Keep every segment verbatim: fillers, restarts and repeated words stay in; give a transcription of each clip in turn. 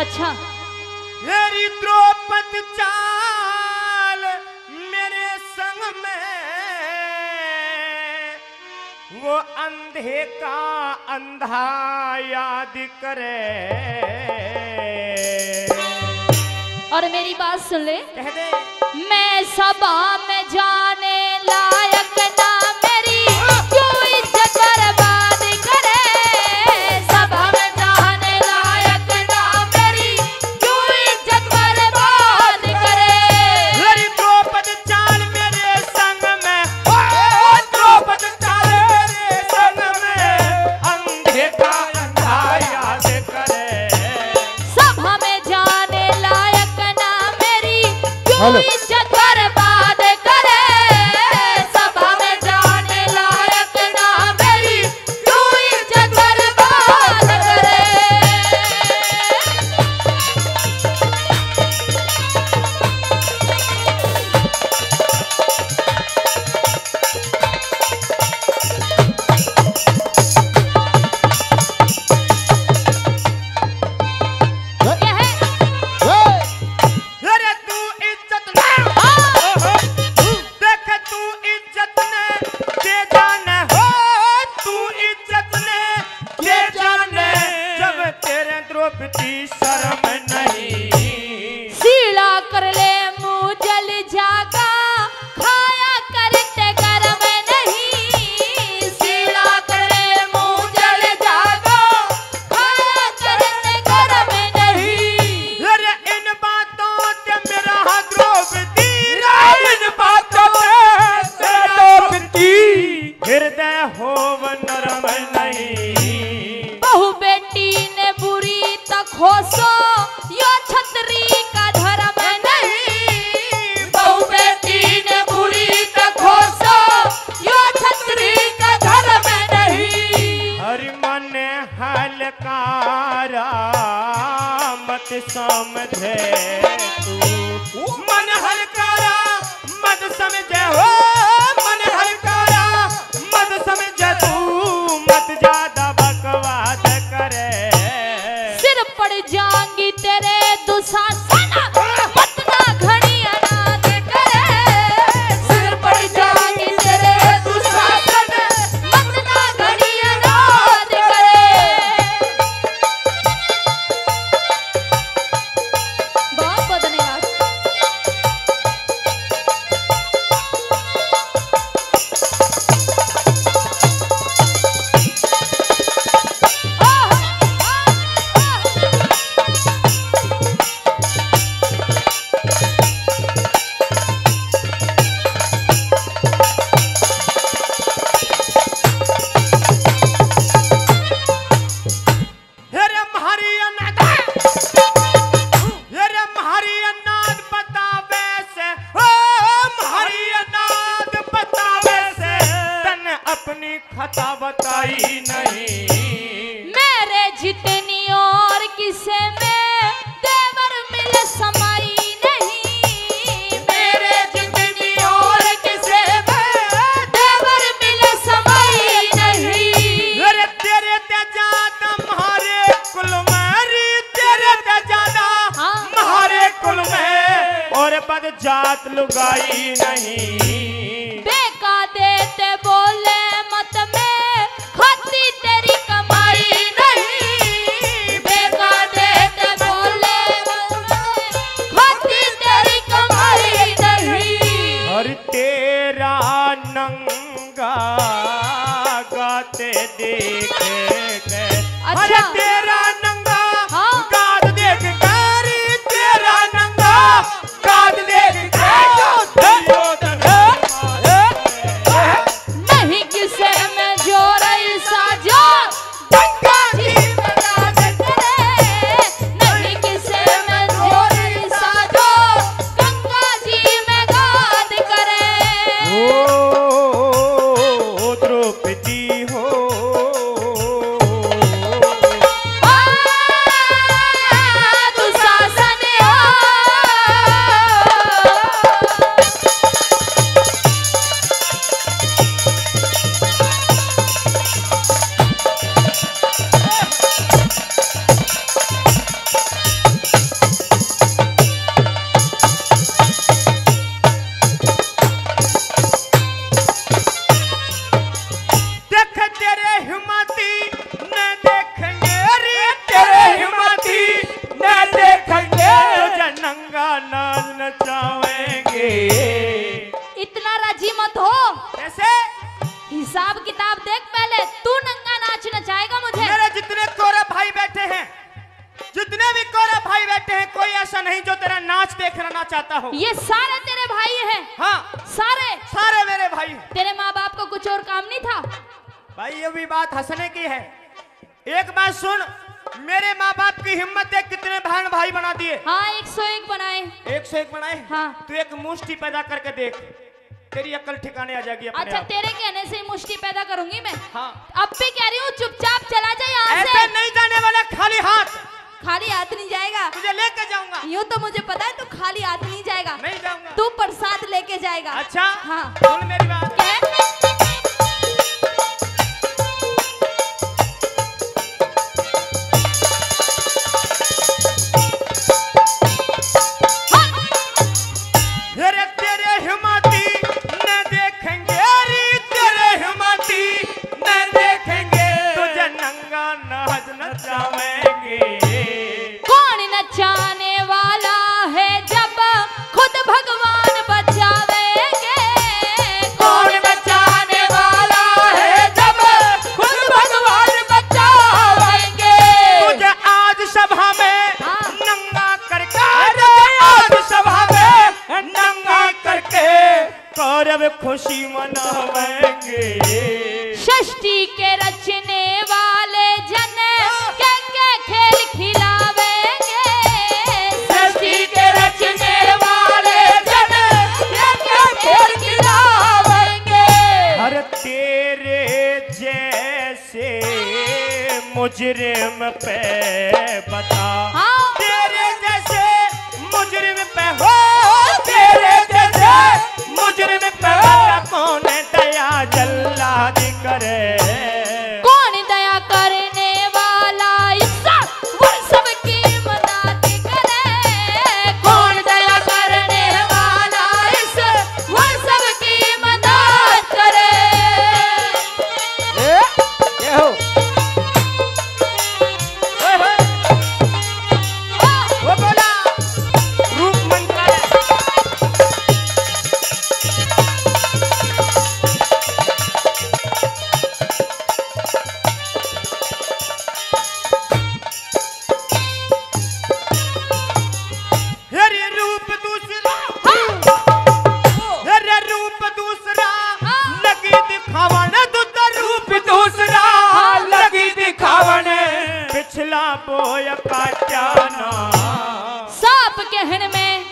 अच्छा मेरी द्रौपद चाल मेरे संग में वो अंधे का अंधा याद करे। और मेरी बात सुन ले, कह दे मैं सभा में जाने लायक ना मेरी कोई जगह ऐसा नहीं जो तेरा नाच देखना चाहता हो। ये सारे तेरे भाई हैं। हाँ सारे सारे मेरे भाई। तेरे माँ बाप को कुछ और काम नहीं था? भाई ये भी बात हंसने की है। एक बात सुन, मेरे माँ बाप की हिम्मत देख कितने बहन भाई बना दिए। हाँ एक सौ एक बनाए। एक सौ एक बनाए। हाँ तू एक मुष्टि पैदा करके देख, तेरी अक्ल ठिकाने आ जाएगी। अच्छा तेरे कहने से मुष्टि पैदा करूंगी मैं। हाँ अब भी कह रही हूँ चुपचाप चला जाए यहाँ से। नहीं जाने वाला, खाली हाथ। खाली हाथ नहीं जाएगा, तुझे लेके जाऊंगा। यूँ तो मुझे पता है तू खाली हाथ नहीं जाएगा। नहीं जाऊंगा। तू प्रसाद लेके जाएगा। अच्छा हाँ सुन मेरी बात। खुशी मनाएंगे। षष्ठी के रचने वाले जन के के खेल खिलावेंगे। षष्ठी के रचने वाले जन के के खेल खिलावेंगे। हर तेरे जैसे मुजरिम पे बता। हाँ तेरे जैसे मुजरिम पे हो, तेरे जैसे मुजरिम पे कौन दया जल्लाद करे। कौन दया करने वाला वो सबकी मदद करे। कौन दया करने वाला वो सबकी मदद करे। ए, ये हो। ए, हो। वो बोला रूप मन करे। साफ कहन में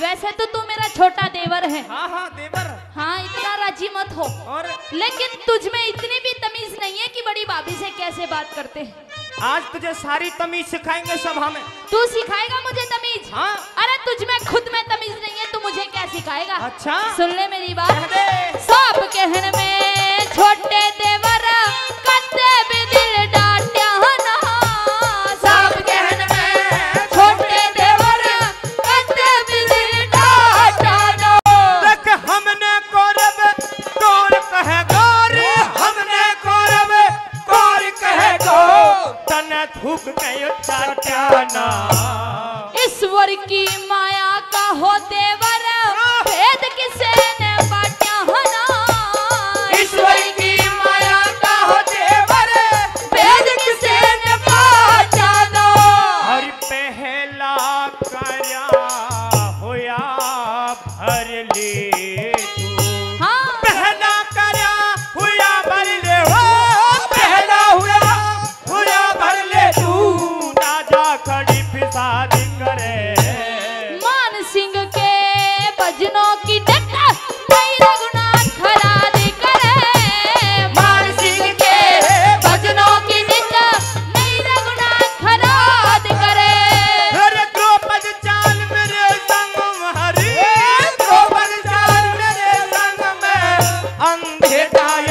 वैसे तो तू मेरा छोटा देवर है। हाँ हाँ देवर। हाँ इतना राजी मत हो। और लेकिन तुझ में इतनी भी तमीज नहीं है कि बड़ी भाभी से कैसे बात करते हैं। आज तुझे सारी तमीज सिखाएंगे सभा में। तू सिखाएगा मुझे तमीज? हाँ। अरे तुझ में खुद में तमीज नहीं है, तू मुझे क्या सिखाएगा? अच्छा सुन ले मेरी बात। साफ कहन में छोटे देवर कत्ते भी दिल डांटे। ईश्वर की माया का हो देवर भेद किसे ने बांटा ना। ईश्वर की माया का हो देवर भेद किसे ने बांटा ना। हर पहला कार्या होया भर ले। अंधेरा